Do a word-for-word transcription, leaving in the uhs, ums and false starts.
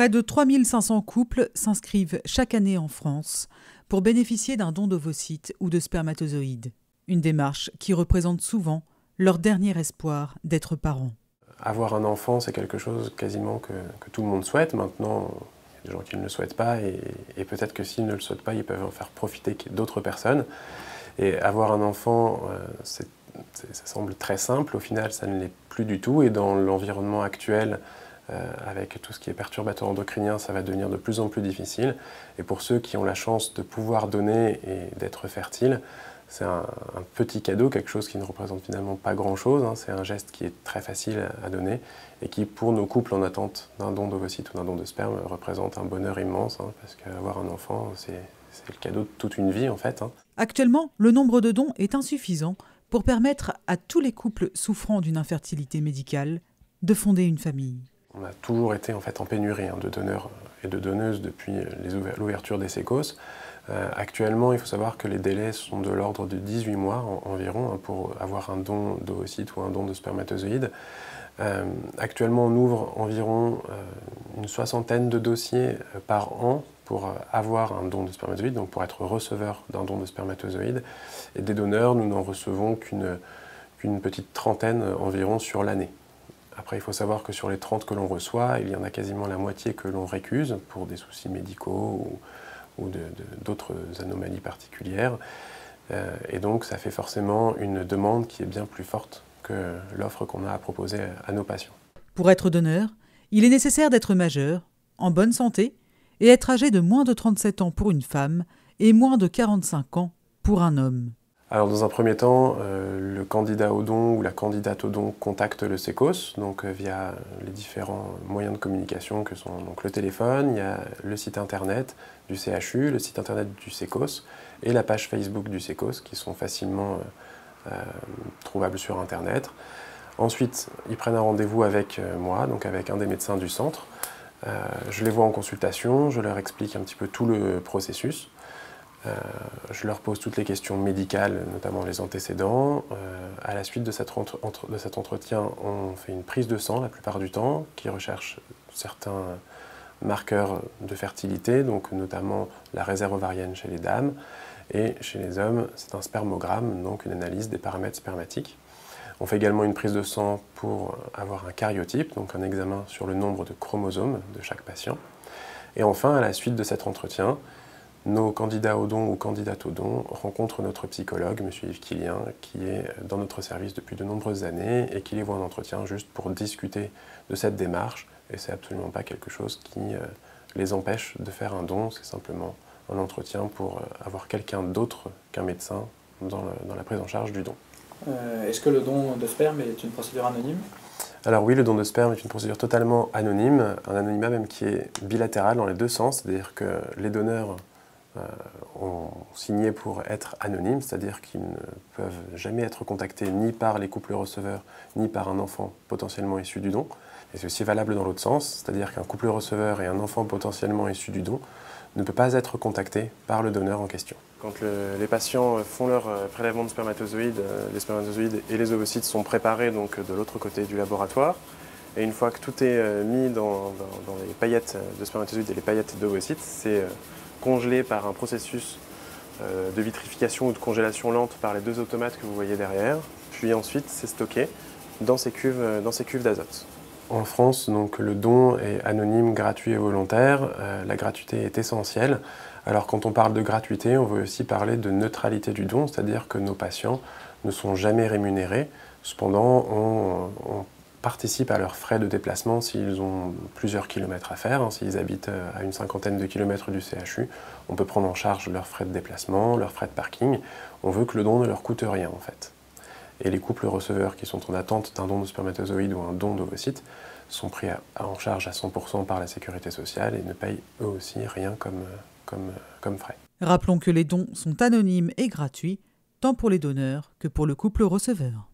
Près de trois mille cinq cents couples s'inscrivent chaque année en France pour bénéficier d'un don d'ovocytes ou de spermatozoïdes. Une démarche qui représente souvent leur dernier espoir d'être parents. Avoir un enfant, c'est quelque chose quasiment que, que tout le monde souhaite. Maintenant, il y a des gens qui ne le souhaitent pas et, et peut-être que s'ils ne le souhaitent pas, ils peuvent en faire profiter d'autres personnes. Et avoir un enfant, euh, c'est, c'est, ça semble très simple. Au final, ça ne l'est plus du tout. Et dans l'environnement actuel, Euh, avec tout ce qui est perturbateur endocrinien, ça va devenir de plus en plus difficile. Et pour ceux qui ont la chance de pouvoir donner et d'être fertiles, c'est un, un petit cadeau, quelque chose qui ne représente finalement pas grand-chose, hein. C'est un geste qui est très facile à donner et qui, pour nos couples en attente d'un don d'ovocytes ou d'un don de sperme, représente un bonheur immense, hein, parce qu'avoir un enfant, c'est le cadeau de toute une vie en fait, hein. Actuellement, le nombre de dons est insuffisant pour permettre à tous les couples souffrant d'une infertilité médicale de fonder une famille. On a toujours été en fait en pénurie hein, de donneurs et de donneuses depuis l'ouverture des CECOS. Euh, actuellement, il faut savoir que les délais sont de l'ordre de dix-huit mois en, environ hein, pour avoir un don d'ovocytes ou un don de spermatozoïdes. Euh, actuellement, on ouvre environ euh, une soixantaine de dossiers par an pour avoir un don de spermatozoïdes, donc pour être receveur d'un don de spermatozoïdes. Et des donneurs, nous n'en recevons qu'une qu'une petite trentaine environ sur l'année. Après, il faut savoir que sur les trente que l'on reçoit, il y en a quasiment la moitié que l'on récuse pour des soucis médicaux ou, ou d'autres anomalies particulières. Euh, et donc, ça fait forcément une demande qui est bien plus forte que l'offre qu'on a à proposer à nos patients. Pour être donneur, il est nécessaire d'être majeur, en bonne santé, et être âgé de moins de trente-sept ans pour une femme et moins de quarante-cinq ans pour un homme. Alors dans un premier temps, euh, le candidat au don ou la candidate au don contacte le CECOS, donc euh, via les différents moyens de communication que sont donc, le téléphone, il y a le site internet du C H U, le site internet du CECOS et la page Facebook du CECOS qui sont facilement euh, euh, trouvables sur internet. Ensuite, ils prennent un rendez-vous avec euh, moi, donc avec un des médecins du centre. Euh, je les vois en consultation, je leur explique un petit peu tout le processus. Euh, je leur pose toutes les questions médicales, notamment les antécédents. Euh, à la suite de, cette entre, entre, de cet entretien, on fait une prise de sang la plupart du temps, qui recherche certains marqueurs de fertilité, donc notamment la réserve ovarienne chez les dames. Et chez les hommes, c'est un spermogramme, donc une analyse des paramètres spermatiques. On fait également une prise de sang pour avoir un karyotype, donc un examen sur le nombre de chromosomes de chaque patient. Et enfin, à la suite de cet entretien, nos candidats au don ou candidates au don rencontrent notre psychologue, M. Yves Killien, qui est dans notre service depuis de nombreuses années et qui les voit en entretien juste pour discuter de cette démarche. Et c'est absolument pas quelque chose qui les empêche de faire un don, c'est simplement un entretien pour avoir quelqu'un d'autre qu'un médecin dans, le, dans la prise en charge du don. Euh, Est-ce que le don de sperme est une procédure anonyme ? Alors oui, le don de sperme est une procédure totalement anonyme, un anonymat même qui est bilatéral dans les deux sens, c'est-à-dire que les donneurs Euh, ont signé pour être anonymes, c'est-à-dire qu'ils ne peuvent jamais être contactés ni par les couples receveurs, ni par un enfant potentiellement issu du don. Et c'est aussi valable dans l'autre sens, c'est-à-dire qu'un couple receveur et un enfant potentiellement issu du don ne peut pas être contacté par le donneur en question. Quand le, les patients font leur prélèvement de spermatozoïdes, les spermatozoïdes et les ovocytes sont préparés donc, de l'autre côté du laboratoire. Et une fois que tout est mis dans, dans, dans les paillettes de spermatozoïdes et les paillettes d'ovocytes, c'est congelé par un processus de vitrification ou de congélation lente par les deux automates que vous voyez derrière. Puis ensuite, c'est stocké dans ces cuves, dans ces cuves d'azote. En France, donc, le don est anonyme, gratuit et volontaire. Euh, la gratuité est essentielle. Alors quand on parle de gratuité, on veut aussi parler de neutralité du don, c'est-à-dire que nos patients ne sont jamais rémunérés. Cependant, on, on participent à leurs frais de déplacement s'ils ont plusieurs kilomètres à faire, hein, s'ils habitent à une cinquantaine de kilomètres du C H U. On peut prendre en charge leurs frais de déplacement, leurs frais de parking. On veut que le don ne leur coûte rien en fait. Et les couples receveurs qui sont en attente d'un don de spermatozoïdes ou un don d'ovocytes sont pris à, à en charge à cent pour cent par la Sécurité sociale et ne payent eux aussi rien comme, comme, comme frais. Rappelons que les dons sont anonymes et gratuits, tant pour les donneurs que pour le couple receveur.